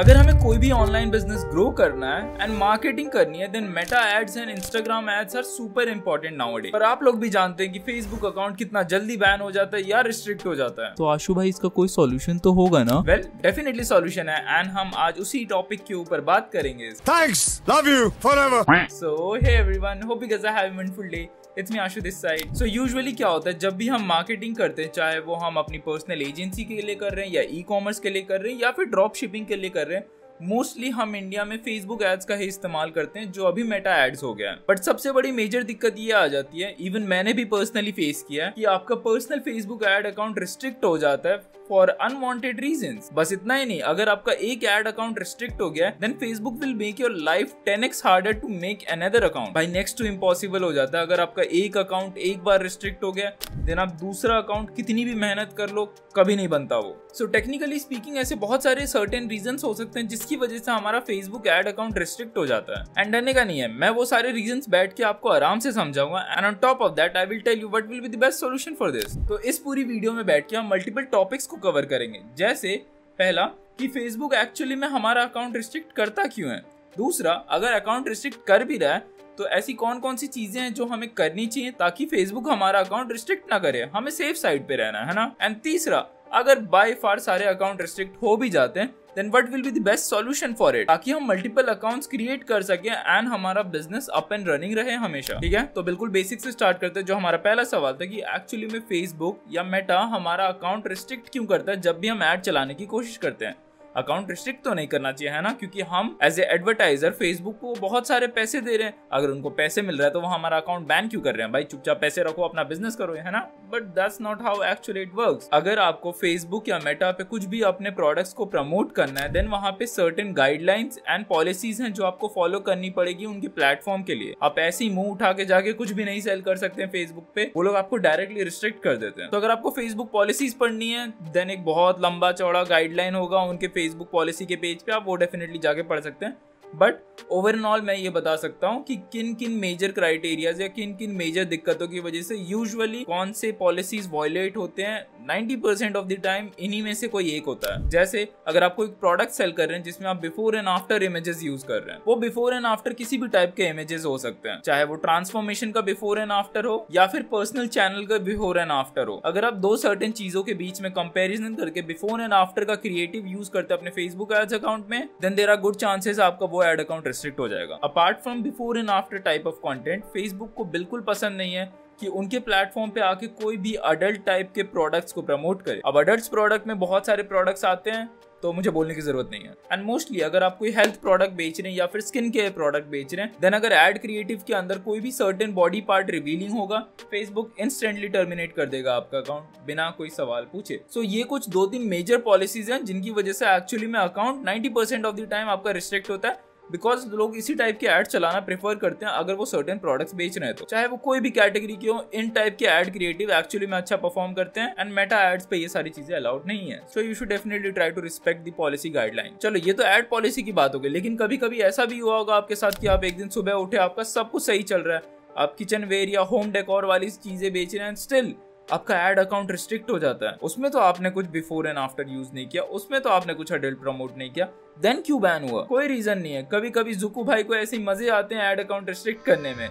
अगर हमें कोई भी ऑनलाइन बिजनेस ग्रो करना है एंड मार्केटिंग करनी है then Meta ads and Instagram ads are super important nowadays. पर आप लोग भी जानते हैं कि फेसबुक अकाउंट कितना जल्दी बैन हो जाता है या रिस्ट्रिक्ट हो जाता है। तो आशु भाई, इसका कोई सॉल्यूशन तो होगा ना? वेल, डेफिनेटली सॉल्यूशन है एंड हम आज उसी टॉपिक के ऊपर बात करेंगे। Thanks, love you forever. So hey everyone, hope you guys are having a wonderful day. It's me Ashu this side. So usually क्या होता है, जब भी हम मार्केटिंग करते हैं, चाहे वो हम अपनी पर्सनल एजेंसी के लिए कर रहे हैं या ई कॉमर्स के लिए कर रहे हैं या फिर ड्रॉप शिपिंग के लिए कर रहे हैं, मोस्टली हम इंडिया में फेसबुक एड्स का ही इस्तेमाल करते हैं जो अभी मेटा एड्स हो गया है। बट सबसे बड़ी मेजर दिक्कत ये आ जाती है, इवन मैंने भी पर्सनली फेस किया है, कि आपका personal Facebook ad account restrict हो जाता है फॉर अनवांटेड रीजंस। बस इतना ही नहीं, अगर आपका एक एड अकाउंट रिस्ट्रिक्ट हो गया then Facebook will make your life 10x harder to make another account. भाई, नेक्स्ट टू इम्पॉसिबल हो जाता है। अगर आपका एक अकाउंट एक बार रिस्ट्रिक्ट हो गया देन आप दूसरा अकाउंट कितनी भी मेहनत कर लो कभी नहीं बनता वो। सो टेक्निकली स्पीकिंग ऐसे बहुत सारे सर्टेन रीजंस हो सकते हैं जिसकी वजह से हमारा फेसबुक एड अकाउंट रिस्ट्रिक्ट हो जाता है एंड डरने का नहीं है। मैं वो सारे रीजंस बैठ के आपको आराम से समझाऊंगा and on top of that I will tell you what will be the best solution for this. तो इस पूरी वीडियो में बैठ के हम मल्टीपल टॉपिक्स को कवर करेंगे, जैसे पहला कि फेसबुक एक्चुअली में हमारा अकाउंट रिस्ट्रिक्ट करता क्यों है, दूसरा अगर अकाउंट रिस्ट्रिक्ट कर भी रहा है तो ऐसी कौन कौन सी चीजें हैं जो हमें करनी चाहिए ताकि फेसबुक हमारा अकाउंट रिस्ट्रिक्ट ना करे, हमें सेफ साइड पे रहना है ना, एंड तीसरा अगर बाय फार सारे अकाउंट रिस्ट्रिक्ट हो भी जाते हैं then what will be the best solution for it, ताकि हम मल्टीपल अकाउंट्स क्रिएट कर सके एंड हमारा बिजनेस अप एंड रनिंग रहे हमेशा। ठीक है, तो बिल्कुल बेसिक से स्टार्ट करते हैं। जो हमारा पहला सवाल था कि एक्चुअली में फेसबुक या मेटा हमारा अकाउंट रिस्ट्रिक्ट क्यों करता है जब भी हम ऐड चलाने की कोशिश करते हैं। अकाउंट रिस्ट्रिक्ट तो नहीं करना चाहिए, है ना, क्योंकि हम एज ए एडवर्टाइजर फेसबुक को बहुत सारे पैसे दे रहे हैं। अगर उनको पैसे मिल रहा है तो वो हमारा अकाउंट बैन क्यों कर रहे हैं? भाई, चुपचाप पैसे रखो, अपना बिजनेस करो, है ना। But that's not how actually it works. अगर आपको फेसबुक या मेटा पे कुछ भी अपने प्रोडक्ट्स को प्रमोट करना है देन वहाँ पे सर्टेन गाइडलाइंस एंड पॉलिसीज हैं जो आपको फॉलो करनी पड़ेगी उनके प्लेटफॉर्म के लिए। आप ऐसे ही मुंह उठा के जाके कुछ भी नहीं सेल कर सकते हैं फेसबुक पे, वो लोग आपको डायरेक्टली रिस्ट्रिक्ट कर देते हैं। तो अगर आपको फेसबुक पॉलिसीज पढ़नी है देन एक बहुत लंबा चौड़ा गाइडलाइन होगा उनके फेसबुक पॉलिसी के पेज पे, आप वो डेफिनेटली जाके पढ़ सकते हैं। बट ओवरऑल मैं ये बता सकता हूँ कि किन किन मेजर क्राइटेरियाज या किन किन मेजर दिक्कतों की वजह से यूजुअली कौन से पॉलिसीज वायलेट होते हैं। 90% ऑफ द टाइम इन्हीं में से कोई एक होता है। जैसे अगर आपको एक प्रोडक्ट सेल कर रहे हैं जिसमें आप before and after images use कर रहे हैं, वो बिफोर एंड आफ्टर किसी भी टाइप के इमेजेस हो सकते हैं, चाहे वो ट्रांसफॉर्मेशन का बिफोर एंड आफ्टर हो या फिर पर्सनल चैनल का बिफोर एंड आफ्टर हो। अगर आप दो सर्टेन चीजों के बीच में कंपेरिजन करके बिफोर एंड आफ्टर का क्रिएटिव यूज करते हैं अपने फेसबुक एड्स अकाउंट में then there are good chances आपका वो एड अकाउंट रिस्ट्रिक्ट हो जाएगा। Apart from before and after type of content, Facebook को बिल्कुल पसंद नहीं है कि उनके प्लेटफॉर्म पे आके कोई भी अडल्ट टाइप के प्रोडक्ट्स को प्रमोट करे। अब अडल्ट प्रोडक्ट में बहुत सारे प्रोडक्ट्स आते हैं तो मुझे बोलने की जरूरत नहीं है। एंड मोस्टली अगर आप कोई हेल्थ प्रोडक्ट बेच रहे हैं या फिर स्किन केयर प्रोडक्ट बेच रहे हैं देन अगर एड क्रिएटिव के अंदर कोई भी सर्टेन बॉडी पार्ट रिवीलिंग होगा फेसबुक इंस्टेंटली टर्मिनेट कर देगा आपका अकाउंट बिना कोई सवाल पूछे। सो ये कुछ दो तीन मेजर पॉलिसीज हैं जिनकी वजह से एक्चुअली में अकाउंट 90% ऑफ द टाइम आपका रिस्ट्रिक्ट होता है, बिकॉज लोग इसी टाइप के एड चलाना प्रेफर करते हैं अगर वो सर्टेन प्रोडक्ट्स बेच रहे हैं तो, चाहे वो कोई भी कैटेगरी के हो। इन टाइप के एड क्रिएटिव एक्चुअली में अच्छा परफॉर्म करते हैं एंड मेटा एड्स पे ये सारी चीजें अलाउड नहीं है। So you should definitely try to respect the policy guideline. चलो, ये तो एड पॉलिसी की बात हो गई, लेकिन कभी कभी ऐसा भी हुआ होगा आपके साथ कि आप एक दिन सुबह उठे, आपका सब कुछ सही चल रहा है, आप किचन वेयर या होम डेकोर वाली चीजें बेच रहे हैं, स्टिल आपका एड अकाउंट रिस्ट्रिक्ट हो जाता है। उसमें तो आपने कुछ बिफोर एंड आफ्टर यूज नहीं किया, उसमें तो आपने कुछ अडल्ट प्रमोट नहीं किया, देन क्यों बैन हुआ? कोई रीजन नहीं है। कभी कभी जुकू भाई को ऐसे मजे आते हैं एड अकाउंट रिस्ट्रिक्ट करने में,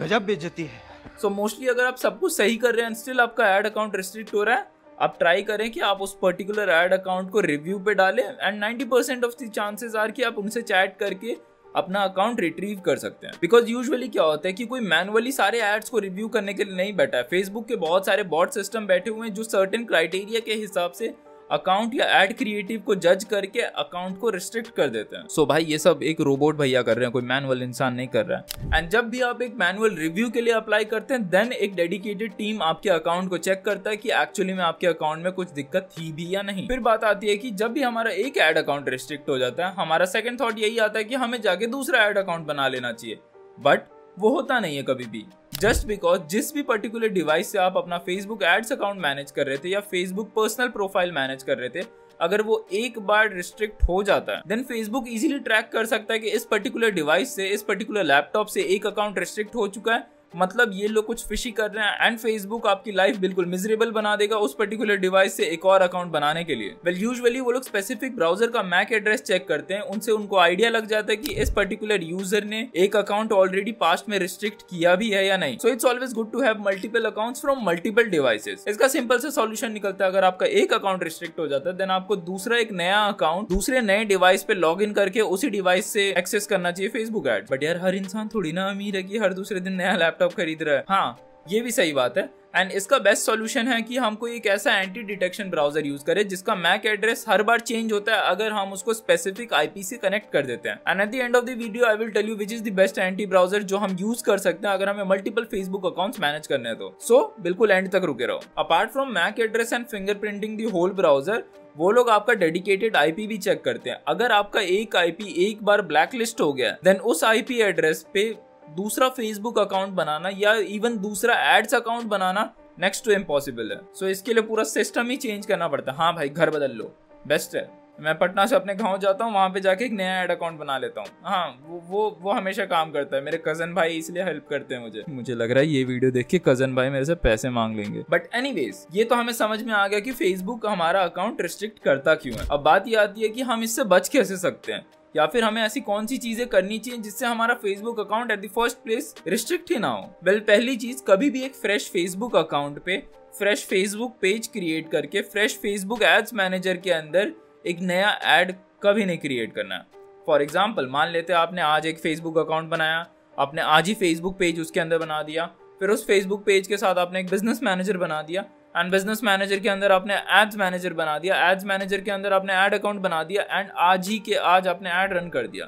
गजब बेइज्जती है। सो मोस्टली अगर आप सब कुछ सही कर रहे हैं स्टिल आपका एड अकाउंट रिस्ट्रिक्ट हो रहा है, आप ट्राई करें कि आप उस पर्टिकुलर एड अकाउंट को रिव्यू पे डालें and 90% of the chances are कि आप उनसे चैट करके अपना अकाउंट रिट्रीव कर सकते हैं। बिकॉज यूजुअली क्या होता है कि कोई मैनुअली सारे एड्स को रिव्यू करने के लिए नहीं बैठा है, फेसबुक के बहुत सारे बॉट सिस्टम बैठे हुए हैं जो सर्टेन क्राइटेरिया के हिसाब से अकाउंट या एड क्रिएटिव को जज करके अकाउंट को रिस्ट्रिक्ट कर देते हैं। सो भाई, ये सब एक रोबोट भैया कर रहे हैं, कोई मैनुअल इंसान नहीं कर रहा है। एंड जब भी आप एक मैनुअल रिव्यू के लिए अप्लाई करते हैं देन एक डेडिकेटेड टीम आपके अकाउंट को चेक करता है कि एक्चुअली में आपके अकाउंट में कुछ दिक्कत थी भी या नहीं। फिर बात आती है कि जब भी हमारा एक एड अकाउंट रिस्ट्रिक्ट हो जाता है हमारा सेकेंड थॉट यही आता है कि हमें जाके दूसरा एड अकाउंट बना लेना चाहिए, बट वो होता नहीं है कभी भी। जस्ट बिकॉज जिस भी पर्टिकुलर डिवाइस से आप अपना फेसबुक एड्स अकाउंट मैनेज कर रहे थे या फेसबुक पर्सनल प्रोफाइल मैनेज कर रहे थे, अगर वो एक बार रिस्ट्रिक्ट हो जाता है देन फेसबुक इजीली ट्रैक कर सकता है कि इस पर्टिकुलर डिवाइस से, इस पर्टिकुलर लैपटॉप से एक अकाउंट रिस्ट्रिक्ट हो चुका है मतलब ये लोग कुछ फिशी कर रहे हैं एंड फेसबुक आपकी लाइफ बिल्कुल मिजरेबल बना देगा उस पर्टिकुलर डिवाइस से एक और अकाउंट बनाने के लिए। वेल यूजुअली वो लोग स्पेसिफिक ब्राउजर का मैक एड्रेस चेक करते हैं, उनसे उनको आइडिया लग जाता है कि इस पर्टिकुलर यूजर ने एक अकाउंट ऑलरेडी पास्ट में रिस्ट्रिक्ट किया भी है या नहीं। So it's always good to have multiple accounts from multiple devices. इसका सिंपल सा सॉल्यूशन निकलता है, अगर आपका एक अकाउंट रिस्ट्रिक्ट हो जाता है देन आपको दूसरा एक नया अकाउंट दूसरे नए डिवाइस पे लॉग इन करके उसी डिवाइस से एक्सेस करना चाहिए फेसबुक ऐड। बट यार हर इंसान थोड़ी ना अमीर है कि हर दूसरे दिन नया लैपटॉप खरीद रहा है। हाँ ये भी सही बात है एंड इसका बेस्ट सॉल्यूशन है कि हम कोई एक ऐसा एंटी डिटेक्शन ब्राउजर यूज करें जिसका मैक एड्रेस हर बार चेंज होता है अगर हम उसको स्पेसिफिक आईपी से कनेक्ट कर देते हैं। And at the end of the video I will tell you which is the best anti browser जो हम यूज कर सकते हैं अगर हमें मल्टीपल फेसबुक अकाउंट्स मैनेज करने हैं तो। सो बिल्कुल एंड तक रुके रहो। Apart from MAC address and fingerprinting the whole browser वो लोग आपका डेडिकेटेड आईपी भी चेक करते हैं। अगर आपका एक आईपी एक बार ब्लैकलिस्ट हो गया देन उस आईपी एड्रेस पे दूसरा फेसबुक अकाउंट बनाना या इवन दूसरा एड्स अकाउंट बनाना नेक्स्ट टू इम्पॉसिबल है। सो इसके लिए पूरा सिस्टम ही चेंज करना पड़ता है। हाँ भाई घर बदल लो, बेस्ट है। मैं पटना से अपने गांव जाता हूँ, वहाँ पे जाके एक नया एड अकाउंट बना लेता हूँ। हाँ वो हमेशा काम करता है। मेरे कजन भाई इसलिए हेल्प करते हैं मुझे लग रहा है ये वीडियो देख के कजन भाई मेरे से पैसे मांग लेंगे। बट एनीवेज ये तो हमें समझ में आ गया कि फेसबुक हमारा अकाउंट रिस्ट्रिक्ट करता क्यों है। अब बात ये आती है कि हम इससे बच कैसे सकते हैं या फिर हमें ऐसी कौन सी चीजें करनी चाहिए जिससे हमारा Facebook account at the first place restrict ही ना हो। वेल पहली चीज, कभी भी एक फ्रेश फेसबुक अकाउंट पे फ्रेश फेसबुक पेज क्रिएट करके फ्रेश फेसबुक एड्स मैनेजर के अंदर एक नया एड कभी नहीं क्रिएट करना। फॉर एग्जाम्पल मान लेते हैं आपने आज एक फेसबुक अकाउंट बनाया, आपने आज ही फेसबुक पेज उसके अंदर बना दिया, फिर उस फेसबुक पेज के साथ आपने एक बिजनेस मैनेजर बना दिया एंड बिजनेस मैनेजर के अंदर आपने एड्स मैनेजर बना दिया, एड्स मैनेजर के अंदर आपने एड अकाउंट बना दिया एंड आज ही के आज आपने एड रन कर दिया।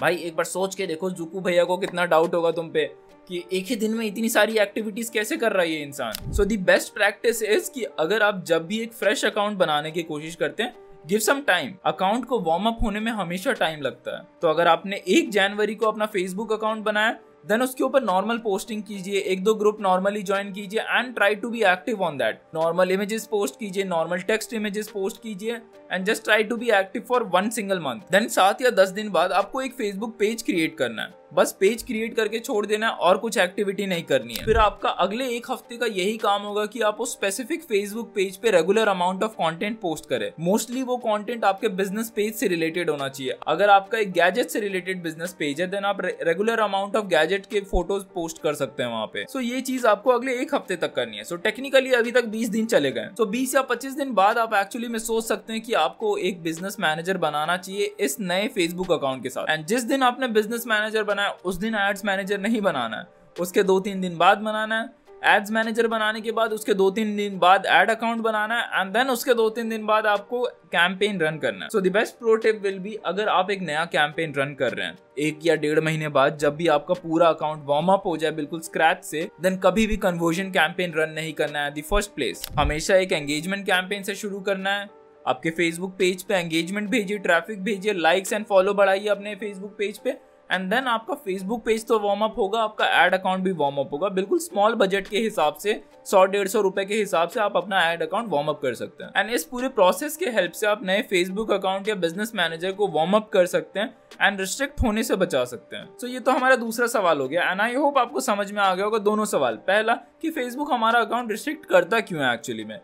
भाई एक बार सोच के देखो जुकू भैया को कितना डाउट होगा तुम पे कि एक ही दिन में इतनी सारी एक्टिविटीज कैसे कर रहा है ये इंसान। So the best practice is कि अगर आप जब भी एक फ्रेश अकाउंट बनाने की कोशिश करते हैं गिव सम टाइम। अकाउंट को वार्म अप होने में हमेशा टाइम लगता है। तो अगर आपने 1 जनवरी को अपना फेसबुक अकाउंट बनाया देन उसके ऊपर नॉर्मल पोस्टिंग कीजिए, 1-2 ग्रुप नॉर्मली ज्वाइन कीजिए and try to be active on that. Normal images post कीजिए, नॉर्मल टेक्स्ट इमेजेस पोस्ट कीजिए and just try to be active for 1 single month. Then 7 या 10 दिन बाद आपको एक फेसबुक पेज क्रिएट करना है। बस पेज क्रिएट करके छोड़ देना है और कुछ एक्टिविटी नहीं करनी है। फिर आपका अगले 1 हफ्ते का यही काम होगा कि आप उस स्पेसिफिक फेसबुक पेज पे regular amount of content post करें। मोस्टली वो कंटेंट आपके बिजनेस पेज से रिलेटेड होना चाहिए। अगर आपका एक गैजेट से रिलेटेड बिजनेस पेज है देन आप रेगुलर अमाउंट ऑफ गैजेट के फोटोज पोस्ट कर सकते हैं वहाँ पे। सो ये चीज आपको अगले 1 हफ्ते तक करनी है। सो टेक्निकली अभी तक 20 दिन चले गए। सो 20 या 25 दिन बाद आप एक्चुअली में सोच सकते हैं कि आपको एक बिजनेस मैनेजर बनाना चाहिए इस नए फेसबुक अकाउंट के साथ। एंड जिस दिन आपने बिजनेस मैनेजर उस दिन एड्स मैनेजर नहीं बनाना है, उसके 2-3 दिन बाद बनाना है। एड्स मैनेजर बनाने के बाद उसके 2-3 दिन बाद एड अकाउंट बनाना है एंड देन उसके 2-3 दिन बाद आपको कैंपेन रन करना है। So the best pro tip will be अगर आप एक नया कैंपेन रन कर रहे हैं 1 या 1.5 महीने बाद जब भी आपका पूरा अकाउंट वार्म अप हो जाए बिल्कुल स्क्रैच से देन कभी भी कन्वर्जन कैंपेन रन नहीं करना है द फर्स्ट प्लेस। हमेशा एक एंगेजमेंट कैंपेन से शुरू करना है। आपके फेसबुक पेज पे एंगेजमेंट भेजिए, ट्रैफिक भेजिए, लाइक्स एंड फॉलो बढ़ाइए अपने फेसबुक पेज पे एंड देन आपका फेसबुक पेज तो वार्म अप होगा, आपका एड अकाउंट भी वार्म अप होगा। बिल्कुल स्मॉल बजट के हिसाब से 100-150 रुपए के हिसाब से आप अपना एड अकाउंट वार्म अप कर सकते हैं एंड इस पूरे प्रोसेस के हेल्प से आप नए फेसबुक अकाउंट या बिजनेस मैनेजर को वार्म अप कर सकते हैं एंड रिस्ट्रिक्ट होने से बचा सकते हैं। सो ये तो हमारा दूसरा सवाल हो गया एंड आई होप आपको समझ में आ गया होगा दोनों सवाल। पहला कि फेसबुक हमारा अकाउंट रिस्ट्रिक्ट करता क्यों है एक्चुअली में,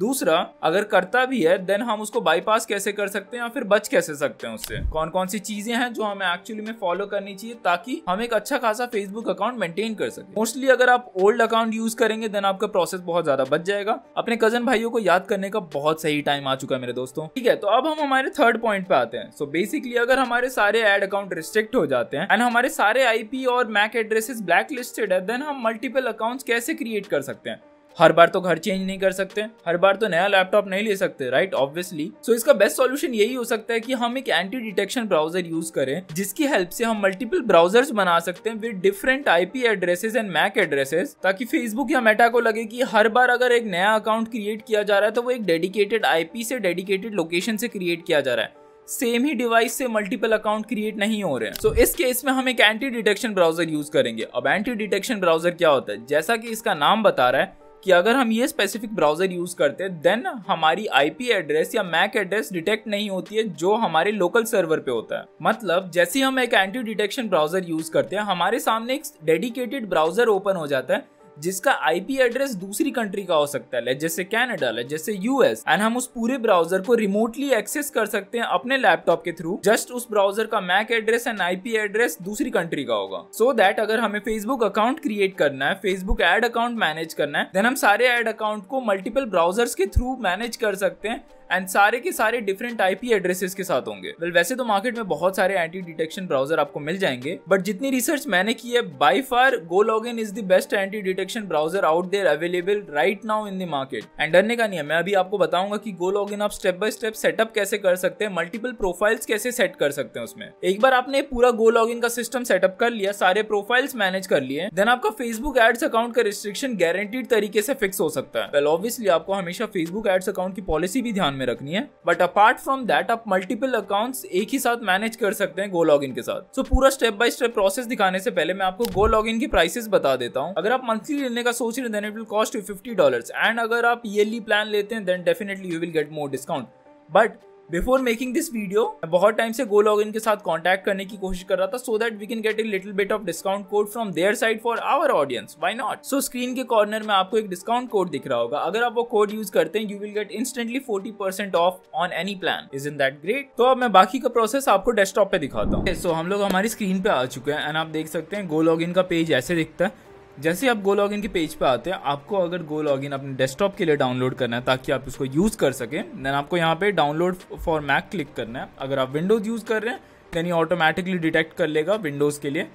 दूसरा अगर करता भी है देन हम उसको बाईपास कैसे कर सकते हैं या फिर बच कैसे सकते हैं उससे। कौन कौन सी चीजें हैं जो हमें एक्चुअली में फॉलो करनी चाहिए ताकि हम एक अच्छा खासा फेसबुक अकाउंट मेंटेन कर सके। मोस्टली अगर आप ओल्ड अकाउंट यूज करेंगे देन आपका प्रोसेस बहुत ज्यादा बच जाएगा। अपने कजन भाइयों को याद करने का बहुत सही टाइम आ चुका है मेरे दोस्तों। ठीक है तो अब हम हमारे थर्ड पॉइंट पे आते हैं। सो बेसिकली अगर हमारे सारे एड अकाउंट रिस्ट्रिक्ट हो जाते हैं एंड हमारे सारे आईपी और मैक एड्रेसेस ब्लैक लिस्टेड है देन हम मल्टीपल अकाउंट कैसे क्रिएट कर सकते हैं। हर बार तो घर चेंज नहीं कर सकते, हर बार तो नया लैपटॉप नहीं ले सकते, राइट ऑब्वियसली। सो इसका बेस्ट सॉल्यूशन यही हो सकता है कि हम एक एंटी डिटेक्शन ब्राउजर यूज करें जिसकी हेल्प से हम मल्टीपल ब्राउजर्स बना सकते हैं with different IP addresses and MAC addresses ताकि फेसबुक या मेटा को लगे कि हर बार अगर एक नया अकाउंट क्रिएट किया जा रहा है तो वो एक डेडिकेटेड आईपी से डेडिकेटेड लोकेशन से क्रिएट किया जा रहा है, सेम ही डिवाइस से मल्टीपल अकाउंट क्रिएट नहीं हो रहे हैं। सो इस केस में हम एक एंटी डिटेक्शन ब्राउजर यूज करेंगे। अब एंटी डिटेक्शन ब्राउजर क्या होता है, जैसा कि इसका नाम बता रहा है कि अगर हम ये स्पेसिफिक ब्राउजर यूज करते हैं देन हमारी आईपी एड्रेस या मैक एड्रेस डिटेक्ट नहीं होती है जो हमारे लोकल सर्वर पे होता है। मतलब जैसे हम एक एंटी डिटेक्शन ब्राउजर यूज करते हैं हमारे सामने एक डेडिकेटेड ब्राउजर ओपन हो जाता है जिसका आईपी एड्रेस दूसरी कंट्री का हो सकता है, जैसे कनाडा, जैसे यूएस, एंड हम उस पूरे ब्राउजर को रिमोटली एक्सेस कर सकते हैं अपने लैपटॉप के थ्रू। जस्ट उस ब्राउजर का MAC address and IP address दूसरी कंट्री का होगा। सो दैट अगर हमें फेसबुक अकाउंट क्रिएट करना है, फेसबुक एड अकाउंट मैनेज करना है, देन हम सारे एड अकाउंट को मल्टीपल ब्राउजर्स के थ्रू मैनेज कर सकते हैं एंड सारे के सारे डिफरेंट आईपी एड्रेसेस के साथ होंगे। well, वैसे तो मार्केट में बहुत सारे एंटी डिटेक्शन ब्राउजर आपको मिल जाएंगे, बट जितनी रिसर्च मैंने की है by far GoLogin is the best anti detection browser out there available right now in the market. And डरने का नहीं है, मैं अभी आपको बताऊंगा कि गोलॉगिन आप स्टेप बाय स्टेप सेटअप कैसे कर सकते हैं, मल्टीपल प्रोफाइल्स कैसे सेट कर सकते हैं। उसमें एक बार आपने पूरा गोलॉगिन का सिस्टम सेटअप कर लिया, सारे प्रोफाइल्स मैनेज कर लिए, देन आपका फेसबुक एड्स अकाउंट का रिस्ट्रिक्शन गारंटीड तरीके से फिक्स हो सकता है। well, obviously, आपको हमेशा फेसबुक एड्स अकाउंट की पॉलिसी भी ध्यान में रखनी है, बट अपार्ट फ्रॉम दैट आप मल्टीपल अकाउंट्स एक ही साथ मैनेज कर सकते हैं गोलॉगिन के साथ। सो पूरा स्टेप बाय स्टेप प्रोसेस दिखाने से पहले मैं आपको गोलॉगिन की प्राइसेस बता देता हूं। अगर आप मंथली लेने का सोच रहे हैं then it will cost you $50, and अगर आप ईयरली प्लान लेते हैं then definitely you will get more discount. But before making this video मैं बहुत टाइम से गोलॉगिन के साथ कॉन्टैक्ट करने की कोशिश कर रहा था so that we can get a little bit of discount code from there side for our audience, why not. So screen के कॉर्नर में आपको एक डिस्काउंट कोड दिख रहा होगा, अगर आप वो कोड यूज करते हैं you will get instantly 40% off on any plan. Isn't that great. तो अब मैं बाकी का प्रोसेस आपको डेस्कटॉप पे दिखाता हूँ। सो हम लोग हमारी स्क्रीन पे आ चुके हैं एंड आप देख सकते हैं गोलॉगिन का पेज ऐसे दिखता है। जैसे आप गोलॉगिन के पेज पे आते हैं, आपको अगर गोलॉगिन अपने डेस्कटॉप के लिए डाउनलोड करना है ताकि आप उसको यूज़ कर सकें, देन आपको यहाँ पे डाउनलोड फॉर मैक क्लिक करना है। अगर आप विंडोज़ यूज़ कर रहे हैं देन ये ऑटोमेटिकली डिटेक्ट कर लेगा विंडोज़ के लिए।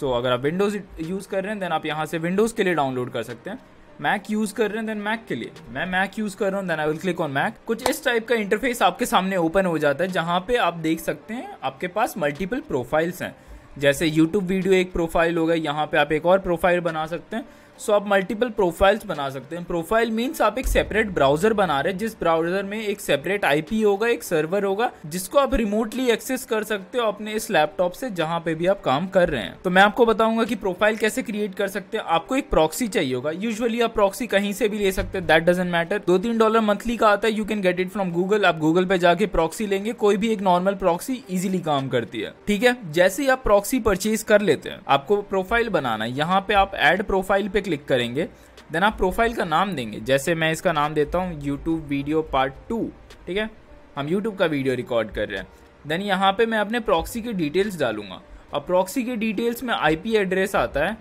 सो अगर आप विंडोज़ यूज़ कर रहे हैं देन आप यहाँ से विंडोज़ के लिए डाउनलोड कर सकते हैं। मैक यूज़ कर रहे हैं देन मैक के लिए, मैं मैक यूज़ कर रहा हूँ then I will click on Mac. कुछ इस टाइप का इंटरफेस आपके सामने ओपन हो जाता है जहाँ पे आप देख सकते हैं आपके पास मल्टीपल प्रोफाइल्स हैं। जैसे YouTube वीडियो एक प्रोफाइल होगा, यहाँ पे आप एक और प्रोफाइल बना सकते हैं। सो आप मल्टीपल प्रोफाइल्स बना सकते हैं। प्रोफाइल मीन्स आप एक सेपरेट ब्राउजर बना रहे हैं जिस ब्राउजर में एक सेपरेट आईपी होगा, एक सर्वर होगा जिसको आप रिमोटली एक्सेस कर सकते हो अपने इस लैपटॉप से जहाँ पे भी आप काम कर रहे हैं। तो मैं आपको बताऊंगा कि प्रोफाइल कैसे क्रिएट कर सकते हैं। आपको एक प्रॉक्सी चाहिए होगा, यूजुअली आप प्रॉक्सी कहीं से भी ले सकते हैं, दैट डजंट मैटर। $2-3 मंथली का आता है, you can get it from Google. आप गूगल पे जाके प्रॉक्सी लेंगे, कोई भी एक नॉर्मल प्रॉक्सी इजिली काम करती है, ठीक है। जैसे ही आप प्रॉक्सी परचेज कर लेते हैं आपको प्रोफाइल बनाना है। यहाँ पे आप एड प्रोफाइल पे क्लिक करेंगे, देन आप प्रोफाइल का नाम देंगे। जैसे मैं इसका नाम देता हूँ YouTube वीडियो पार्ट 2, ठीक है, हम YouTube का वीडियो रिकॉर्ड कर रहे हैं। देन यहाँ पे मैं अपने प्रॉक्सी की डिटेल्स डालूंगा और प्रॉक्सी की डिटेल्स में IP एड्रेस आता है,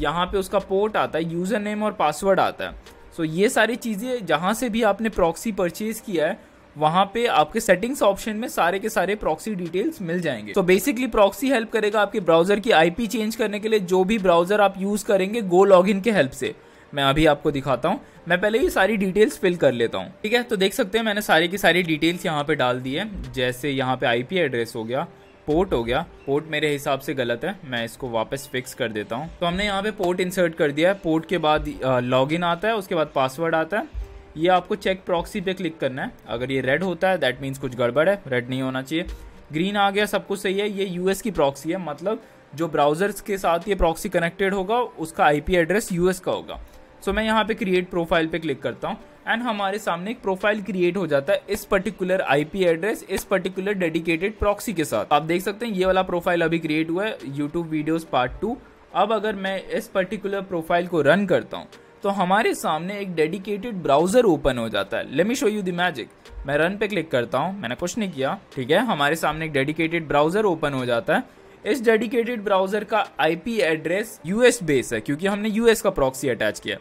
यहाँ पे उसका पोर्ट आता है, यूज़र नेम और पासवर्ड आता है। सो ये सारी चीज़ें जहाँ से भी आपने प्रॉक्सी परचेज़ किया है वहाँ पे आपके सेटिंग्स ऑप्शन में सारे के सारे प्रॉक्सी डिटेल्स मिल जाएंगे। तो बेसिकली प्रॉक्सी हेल्प करेगा आपके ब्राउजर की आईपी चेंज करने के लिए, जो भी ब्राउजर आप यूज करेंगे गोलॉगिन के हेल्प से। मैं अभी आपको दिखाता हूँ, मैं पहले ये सारी डिटेल्स फिल कर लेता हूँ, ठीक है। तो देख सकते हैं मैंने सारी की सारी डिटेल्स यहाँ पे डाल दी है। जैसे यहाँ पे आईपी एड्रेस हो गया, पोर्ट हो गया, पोर्ट मेरे हिसाब से गलत है, मैं इसको वापस फिक्स कर देता हूँ। तो हमने यहाँ पे पोर्ट इंसर्ट कर दिया है। पोर्ट के बाद लॉगिन आता है, उसके बाद पासवर्ड आता है। ये आपको चेक प्रॉक्सी पे क्लिक करना है। अगर ये रेड होता है दैट मीन्स कुछ गड़बड़ है, रेड नहीं होना चाहिए। ग्रीन आ गया, सब कुछ सही है। ये यूएस की प्रॉक्सी है, मतलब जो ब्राउजर्स के साथ ये प्रॉक्सी कनेक्टेड होगा उसका आईपी एड्रेस यूएस का होगा। सो मैं यहाँ पे क्रिएट प्रोफाइल पे क्लिक करता हूँ एंड हमारे सामने एक प्रोफाइल क्रिएट हो जाता है इस पर्टिकुलर आईपी एड्रेस, इस पर्टिकुलर डेडिकेटेड प्रॉक्सी के साथ। आप देख सकते हैं ये वाला प्रोफाइल अभी क्रिएट हुआ है, यूट्यूब वीडियोज़ पार्ट 2। अब अगर मैं इस पर्टिकुलर प्रोफाइल को रन करता हूँ तो हमारे सामने एक डेडिकेटेड ब्राउजर ओपन हो जाता है। Let me show you the magic. मैं रन पे क्लिक करता हूँ, मैंने कुछ नहीं किया, ठीक है। हमारे सामने एक डेडिकेटेड ब्राउजर ओपन हो जाता है। इस डेडिकेटेड ब्राउजर का आईपी एड्रेस यूएस बेस है क्योंकि हमने यूएस का प्रॉक्सी अटैच किया।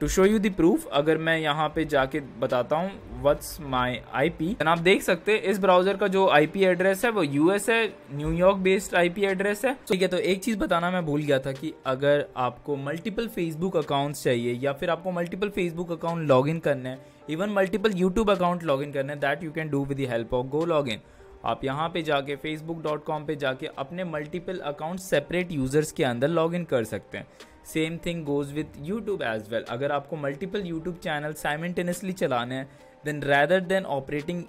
To show you the proof, अगर मैं यहाँ पे जाके बताता हूँ व्हाट्स माई आईपी, आप देख सकते हैं इस ब्राउजर का जो आईपी एड्रेस है वो यूएस है, न्यूयॉर्क बेस्ड आईपी एड्रेस है, ठीक है। तो एक चीज़ बताना मैं भूल गया था कि अगर आपको मल्टीपल फेसबुक अकाउंट्स चाहिए या फिर आपको मल्टीपल फेसबुक अकाउंट लॉगिन करना है, even multiple YouTube account login करना है, that you can do with the help of GoLogin. आप यहाँ पे जाके facebook.com पे जाके अपने मल्टीपल अकाउंट सेपरेट यूजर्स के अंदर लॉगिन कर सकते हैं। Same thing goes with YouTube as well. अगर आपको मल्टीपल YouTube चैनल साइमल्टेनियसली चलाने हैं then rather than operating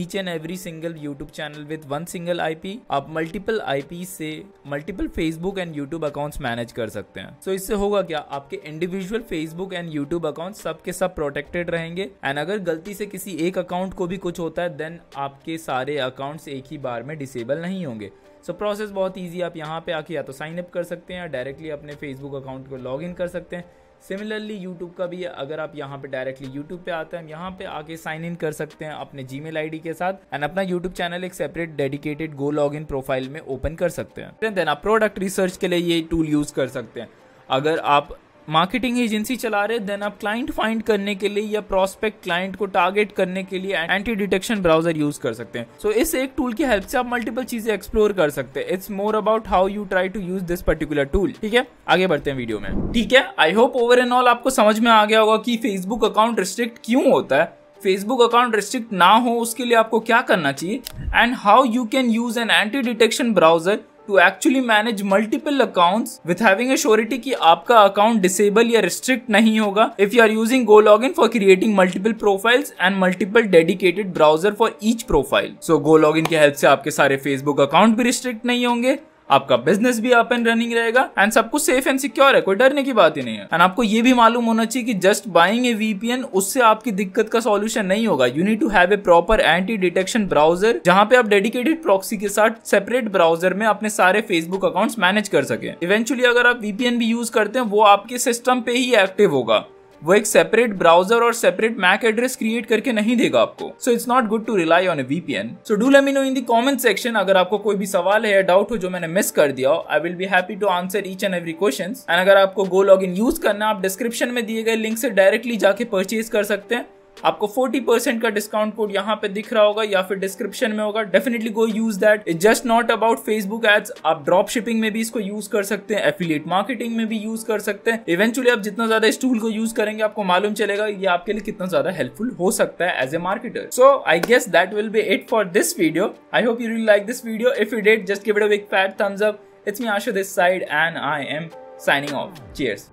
each and every single YouTube channel with one single IP। आप multiple IP से multiple Facebook and YouTube accounts manage कर सकते हैं। So इससे होगा क्या, आपके individual Facebook and YouTube accounts सब के सब protected रहेंगे and अगर गलती से किसी एक account को भी कुछ होता है then आपके सारे accounts एक ही बार में disable नहीं होंगे। सो प्रोसेस बहुत ईजी, आप यहाँ पे आके या तो साइन अप कर सकते हैं या डायरेक्टली अपने फेसबुक अकाउंट को लॉग इन कर सकते हैं। सिमिलरली यूट्यूब का भी, अगर आप यहाँ पे डायरेक्टली यूट्यूब पे आते हैं, यहाँ पे आके साइन इन कर सकते हैं अपने जीमेल आईडी के साथ एंड अपना यूट्यूब चैनल एक separate dedicated GoLogin profile में ओपन कर सकते हैं। देन आप प्रोडक्ट रिसर्च के लिए ये टूल यूज कर सकते हैं। अगर आप मार्केटिंग एजेंसी चला रहे देन आप क्लाइंट फाइंड करने के लिए या प्रोस्पेक्ट क्लाइंट को टारगेट करने के लिए एंटी डिटेक्शन ब्राउजर यूज कर सकते हैं। सो इस एक टूल की हेल्प से आप मल्टीपल चीजें एक्सप्लोर कर सकते हैं। It's more about how you try to use this particular tool. ठीक है, आगे बढ़ते हैं वीडियो में। ठीक है, I hope over and all आपको समझ में आ गया होगा कि फेसबुक अकाउंट रिस्ट्रिक्ट क्यों होता है, फेसबुक अकाउंट रिस्ट्रिक्ट ना हो उसके लिए आपको क्या करना चाहिए and how you can use an anti detection browser to actually manage multiple accounts with having a surety कि आपका अकाउंट डिसेबल या रिस्ट्रिक्ट नहीं होगा if you are using GoLogin for creating multiple profiles and multiple dedicated browser for each profile. So GoLogin की help से आपके सारे Facebook account भी रिस्ट्रिक्ट नहीं होंगे, आपका बिजनेस भी अप एंड रनिंग रहेगा एंड सब कुछ सेफ एंड सिक्योर है, कोई डरने की बात ही नहीं है। एंड आपको ये भी मालूम होना चाहिए कि जस्ट बाइंग ए वीपीएन उससे आपकी दिक्कत का सॉल्यूशन नहीं होगा। You need to have a proper anti detection browser जहां पे आप डेडिकेटेड प्रॉक्सी के साथ सेपरेट ब्राउजर में अपने सारे फेसबुक अकाउंट्स मैनेज कर सके। इवेंचुअली अगर आप वीपीएन भी यूज करते हैं वो आपके सिस्टम पे ही एक्टिव होगा, वो एक सेपरेट ब्राउजर और सेपरेट मैक एड्रेस क्रिएट करके नहीं देगा आपको। So it's not good to rely on a VPN. So do let me know in the comment section अगर आपको कोई भी सवाल है या डाउट हो जो मैंने मिस कर दिया हो। I will be happy to answer each and every question and अगर आपको गो लॉग इन यूज करना आप डिस्क्रिप्शन में दिए गए लिंक से डायरेक्टली जाके परचेज कर सकते हैं। आपको 40% का डिस्काउंट कोड यहाँ पे दिख रहा होगा या फिर डिस्क्रिप्शन में होगा, definitely go use that. It's just not about Facebook ads, आप ड्रॉप शिपिंग में भी इसको यूज कर सकते हैं, एफिलिएट मार्केटिंग में भी यूज कर सकते हैं। इवेंचुअली आप जितना ज्यादा इस टूल को यूज करेंगे आपको मालूम चलेगा ये आपके लिए कितना ज्यादा हेल्पफुल हो सकता है as a marketer. So I guess that will be it for this video. I hope you will like this video. If you did, just give it a big fat thumbs up. It's me Asha this side and I am signing off. Cheers.